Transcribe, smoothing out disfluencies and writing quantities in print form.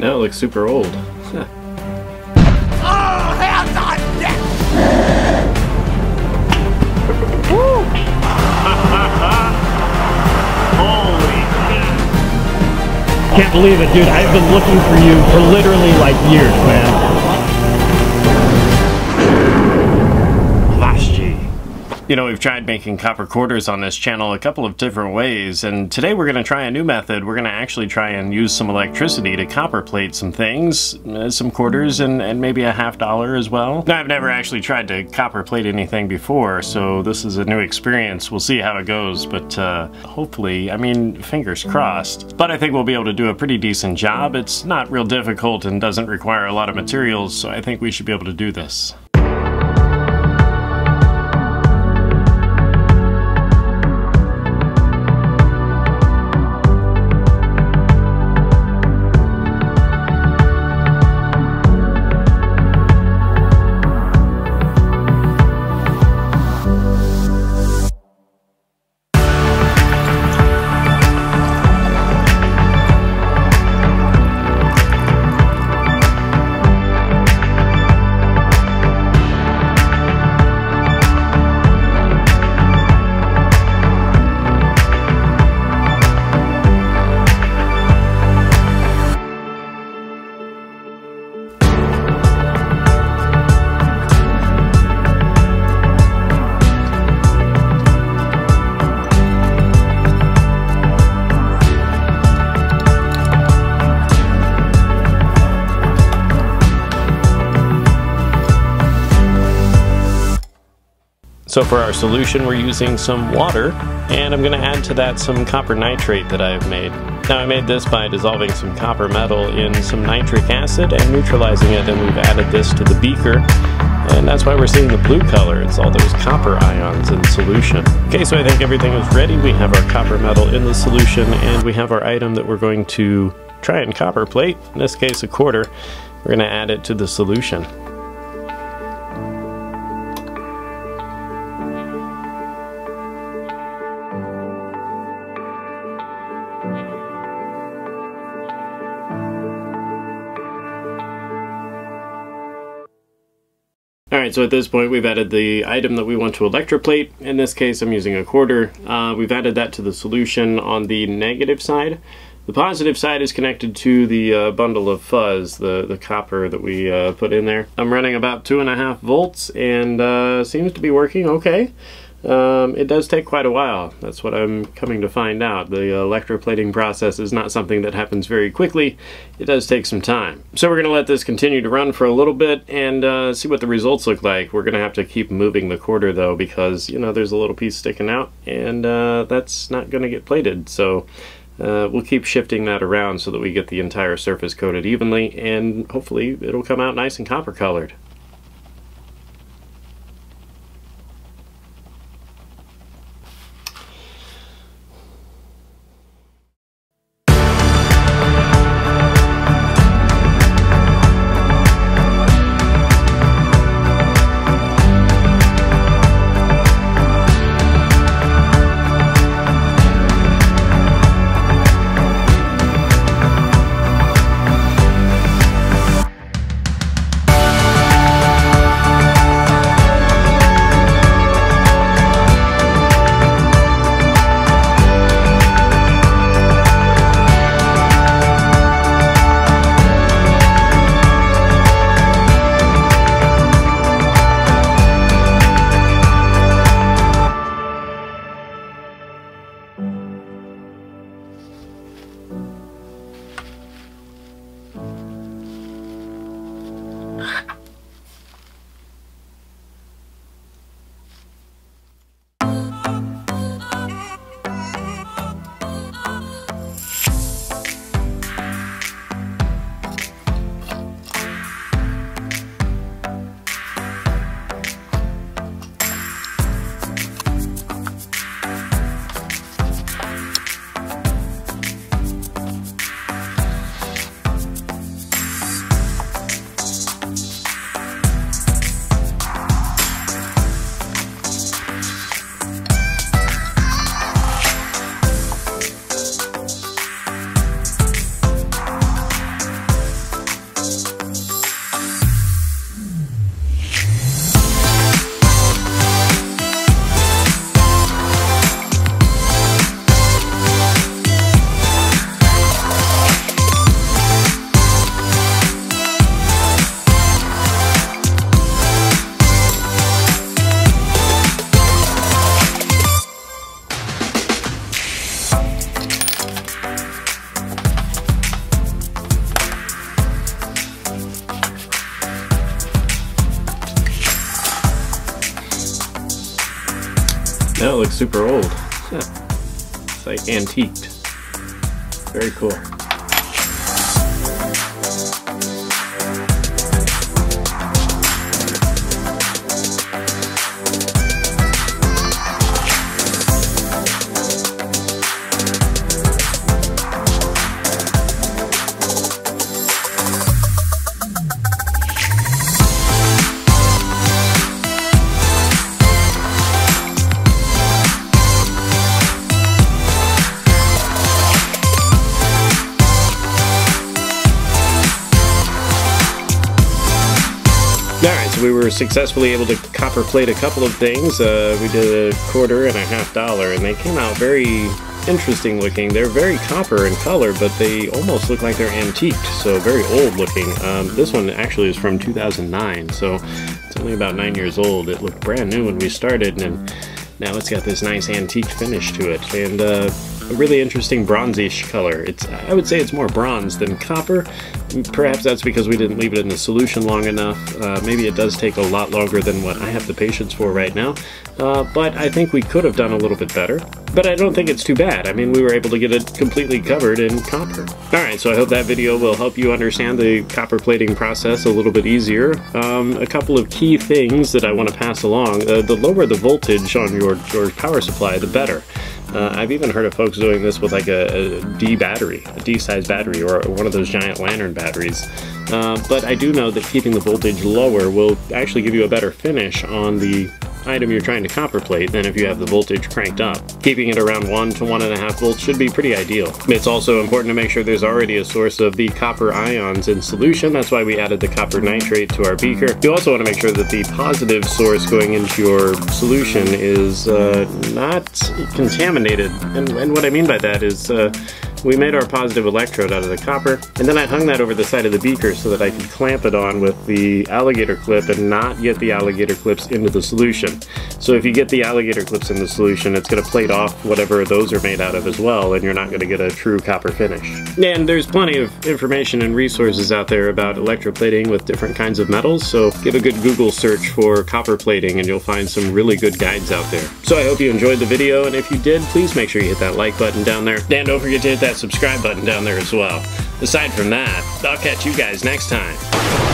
Now it looks super old. Huh. Oh, hands on deck! Woo! Holy shit. Can't believe it, dude. I've been looking for you for literally like years, man. Lashji. You know, we've tried making copper quarters on this channel a couple of different ways, and today we're going to try a new method. We're going to actually try and use some electricity to copper plate some things, some quarters and maybe a $50 as well. Now, I've never actually tried to copper plate anything before, so this is a new experience. We'll see how it goes, but hopefully, I mean, fingers crossed. But I think we'll be able to do a pretty decent job. It's not real difficult and doesn't require a lot of materials, so I think we should be able to do this. So for our solution, we're using some water, and I'm going to add to that some copper nitrate that I've made. Now, I made this by dissolving some copper metal in some nitric acid and neutralizing it, and we've added this to the beaker. And that's why we're seeing the blue color. It's all those copper ions in solution. Okay, so I think everything is ready. We have our copper metal in the solution, and we have our item that we're going to try and copper plate, in this case a quarter. We're going to add it to the solution. Alright, so at this point we've added the item that we want to electroplate. In this case I'm using a quarter. We've added that to the solution on the negative side. The positive side is connected to the bundle of fuzz, the copper that we put in there. I'm running about 2.5 volts and seems to be working okay. It does take quite a while. That's what I'm coming to find out. The electroplating process is not something that happens very quickly. It does take some time. So we're going to let this continue to run for a little bit and see what the results look like. We're going to have to keep moving the quarter though, because, you know, there's a little piece sticking out and that's not going to get plated. So we'll keep shifting that around so that we get the entire surface coated evenly, and hopefully it'll come out nice and copper colored. looks super old. It's like antiqued. Very cool. Alright, so we were successfully able to copper plate a couple of things. We did $25 and $50, and they came out very interesting looking. They're very copper in color, but they almost look like they're antiqued, so very old looking. This one actually is from 2009, so it's only about 9 years old. It looked brand new when we started, and now it's got this nice antique finish to it, and a really interesting bronzish color. I would say it's more bronze than copper. Perhaps that's because we didn't leave it in the solution long enough. Maybe it does take a lot longer than what I have the patience for right now. But I think we could have done a little bit better. But I don't think it's too bad. I mean, we were able to get it completely covered in copper. Alright, so I hope that video will help you understand the copper plating process a little bit easier. A couple of key things that I want to pass along. The lower the voltage on your power supply, the better. I've even heard of folks doing this with like a D-size battery, or one of those giant lantern batteries. But I do know that keeping the voltage lower will actually give you a better finish on the item you're trying to copper plate than if you have the voltage cranked up. Keeping it around 1 to 1.5 volts should be pretty ideal. It's also important to make sure there's already a source of the copper ions in solution. That's why we added the copper nitrate to our beaker. You also want to make sure that the positive source going into your solution is not contaminated. And what I mean by that is we made our positive electrode out of the copper, and then I hung that over the side of the beaker so that I could clamp it on with the alligator clip and not get the alligator clips into the solution. So if you get the alligator clips in the solution, it's going to plate off whatever those are made out of as well, and you're not going to get a true copper finish. And there's plenty of information and resources out there about electroplating with different kinds of metals, so give a good Google search for copper plating and you'll find some really good guides out there. So I hope you enjoyed the video, and if you did, please make sure you hit that like button down there. And don't forget to hit that subscribe button down there as well. Aside from that, I'll catch you guys next time.